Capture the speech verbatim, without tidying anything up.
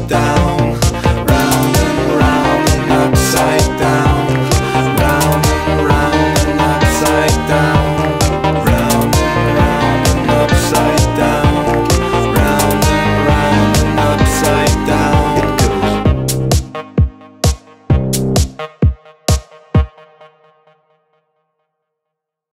está.